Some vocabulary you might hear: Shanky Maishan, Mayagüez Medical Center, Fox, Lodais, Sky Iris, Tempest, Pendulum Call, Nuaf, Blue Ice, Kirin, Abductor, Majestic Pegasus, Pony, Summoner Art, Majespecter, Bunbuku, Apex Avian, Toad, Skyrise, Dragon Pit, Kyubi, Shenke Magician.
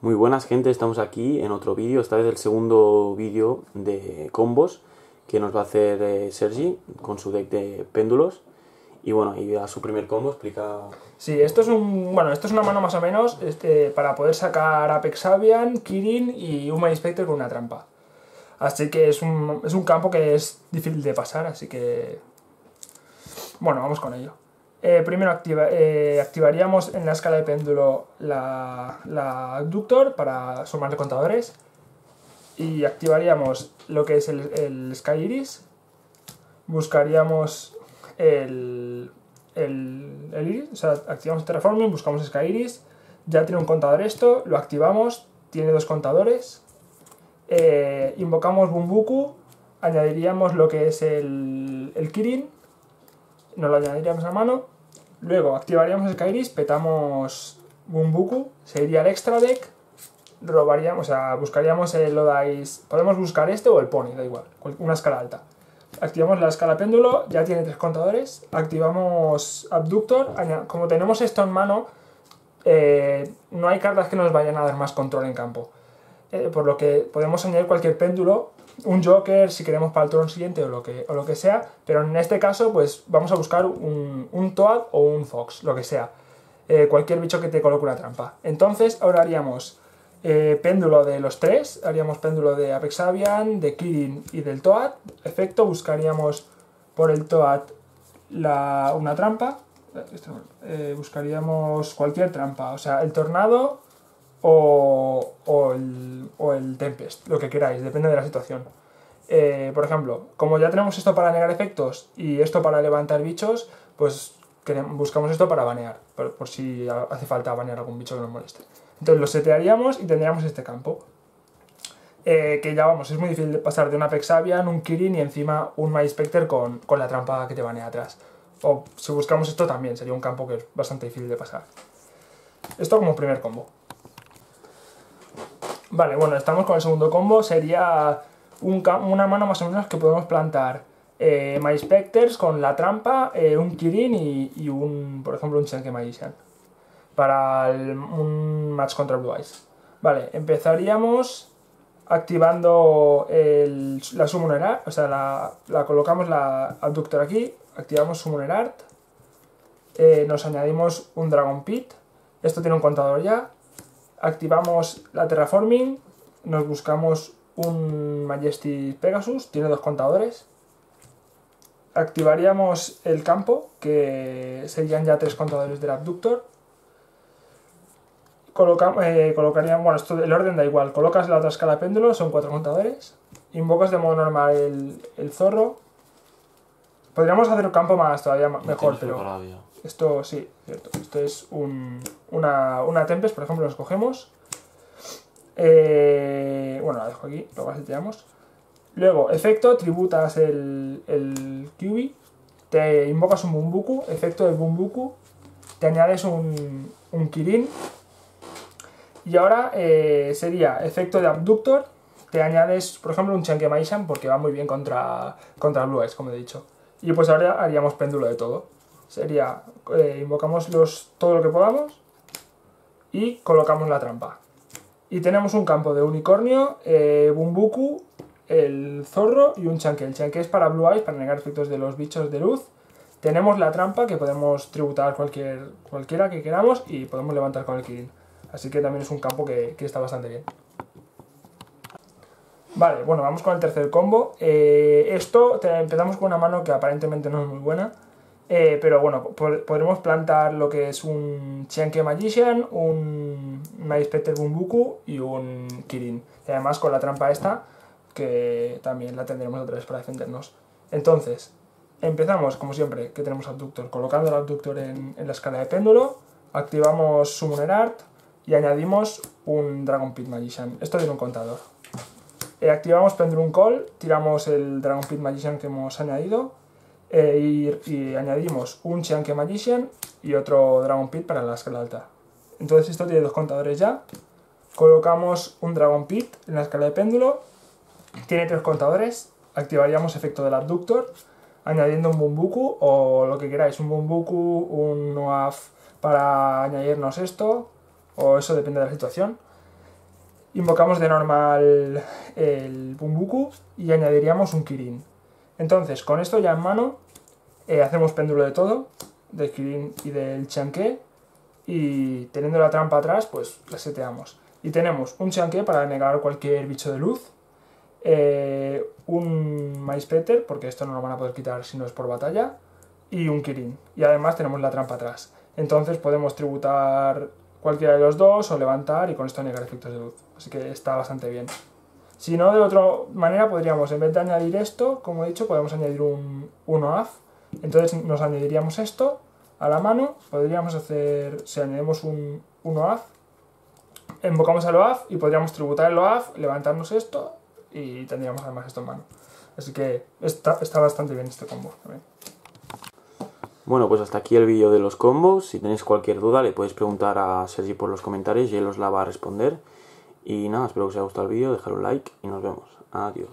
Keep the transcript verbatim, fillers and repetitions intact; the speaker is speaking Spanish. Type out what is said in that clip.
Muy buenas, gente, estamos aquí en otro vídeo, esta vez el segundo vídeo de combos que nos va a hacer eh, Sergi con su deck de péndulos. Y bueno, y a su primer combo explica... Sí, esto es un bueno esto es una mano más o menos este, para poder sacar Apex Avian, Kirin y un Majespecter con una trampa. Así que es un, es un campo que es difícil de pasar, así que... Bueno, vamos con ello. Eh, primero activa, eh, activaríamos en la escala de péndulo la, la Abductor para sumarle contadores. Y activaríamos lo que es el, el Sky Iris. Buscaríamos el, el, el Iris, o sea, activamos Terraforming, buscamos Sky Iris. Ya tiene un contador esto, lo activamos, tiene dos contadores. Eh, invocamos Bunbuku, añadiríamos lo que es el, el Kirin. Nos lo añadiríamos a mano, luego activaríamos Skyrise, petamos Bunbuku, se iría al extra deck, robaríamos, o sea, buscaríamos el Lodais, podemos buscar este o el Pony, da igual, una escala alta. Activamos la escala péndulo, ya tiene tres contadores, activamos Abductor, como tenemos esto en mano, eh, no hay cartas que nos vayan a dar más control en campo, eh, por lo que podemos añadir cualquier péndulo, un Joker si queremos para el turno siguiente o lo, que, o lo que sea, pero en este caso pues vamos a buscar un, un Toad o un Fox, lo que sea, eh, cualquier bicho que te coloque una trampa. Entonces ahora haríamos eh, péndulo de los tres, haríamos péndulo de Apex Avian, de Kirin y del Toad, efecto, buscaríamos por el Toad la, una trampa, eh, buscaríamos cualquier trampa, o sea, el Tornado... O, o, el, o el Tempest, lo que queráis, depende de la situación. Eh, por ejemplo, como ya tenemos esto para negar efectos y esto para levantar bichos, pues queremos, buscamos esto para banear, por, por si hace falta banear algún bicho que nos moleste. Entonces lo setearíamos y tendríamos este campo. Eh, que ya vamos, es muy difícil de pasar de una Apex Avian, un Kirin y encima un Majespecter con, con la trampa que te banea atrás. O si buscamos esto también, sería un campo que es bastante difícil de pasar. Esto como primer combo. Vale, bueno, estamos con el segundo combo, sería un, una mano más o menos que podemos plantar eh, Majespecters con la trampa, eh, un Kirin y, y un, por ejemplo, un Shanky Maishan para el, un match contra Blue Ice. Vale, empezaríamos activando el, la Summoner Art, o sea, la, la colocamos la Abductor aquí, activamos Summoner Art, eh, nos añadimos un Dragon Pit, esto tiene un contador ya. Activamos la Terraforming, nos buscamos un Majestic Pegasus, tiene dos contadores. Activaríamos el campo, que serían ya tres contadores del Abductor. Coloca, eh, colocarían, bueno, esto, el orden da igual, colocas la otra escala péndulo, son cuatro contadores. Invocas de modo normal el, el zorro. Podríamos hacer un campo más todavía no mejor, pero... Esto sí, cierto. Esto es un, una, una Tempest, por ejemplo, nos cogemos. Eh, bueno, la dejo aquí, luego la seteamos. Luego, efecto, tributas el, el Kyubi, te invocas un Bunbuku, efecto del Bunbuku, te añades un, un Kirin. Y ahora eh, sería efecto de Abductor, te añades, por ejemplo, un Shenke Magician porque va muy bien contra, contra Blue Eyes, como he dicho. Y pues ahora haríamos péndulo de todo. Sería, eh, invocamos los, todo lo que podamos y colocamos la trampa. Y tenemos un campo de unicornio, eh, Bunbuku, el zorro y un Chianke. El Chianke es para Blue Eyes, para negar efectos de los bichos de luz. Tenemos la trampa que podemos tributar cualquier, cualquiera que queramos y podemos levantar con el Kirin. Así que también es un campo que, que está bastante bien. Vale, bueno, vamos con el tercer combo. Eh, esto te, empezamos con una mano que aparentemente no es muy buena. Eh, pero bueno, pod podremos plantar lo que es un Shanky Magician, un Majespecter Bunbuku y un Kirin. Y además con la trampa esta, que también la tendremos otra vez para defendernos. Entonces, empezamos como siempre, que tenemos Abductor, colocando el Abductor en, en la escala de péndulo, activamos Summoner Art y añadimos un Dragon Pit Magician. Esto tiene un contador. Eh, activamos Pendulum Call, tiramos el Dragon Pit Magician que hemos añadido. Eh, y, y añadimos un Shenke Magician y otro Dragon Pit para la escala alta. Entonces esto tiene dos contadores ya. Colocamos un Dragon Pit en la escala de péndulo. Tiene tres contadores. Activaríamos efecto del Abductor, añadiendo un Bunbuku o lo que queráis. Un Bunbuku, un Nuaf para añadirnos esto. O eso depende de la situación. invocamos de normal el Bunbuku y añadiríamos un Kirin. Entonces, con esto ya en mano, eh, hacemos péndulo de todo, del Kirin y del Chianke, y teniendo la trampa atrás, pues la seteamos. Y tenemos un Chianke para negar cualquier bicho de luz, eh, un Majespecter, porque esto no lo van a poder quitar si no es por batalla, y un Kirin. Y además tenemos la trampa atrás. Entonces podemos tributar cualquiera de los dos o levantar y con esto negar efectos de luz. Así que está bastante bien. Si no, de otra manera podríamos, en vez de añadir esto, como he dicho, podemos añadir un Nuaf. Entonces nos añadiríamos esto a la mano. Podríamos hacer, si añadimos un Nuaf, invocamos al Nuaf y podríamos tributar el Nuaf, levantarnos esto y tendríamos además esto en mano. Así que está, está bastante bien este combo también. Bueno, pues hasta aquí el vídeo de los combos. Si tenéis cualquier duda le podéis preguntar a Sergi por los comentarios y él os la va a responder. Y nada, espero que os haya gustado el vídeo, dejad un like y nos vemos. Adiós.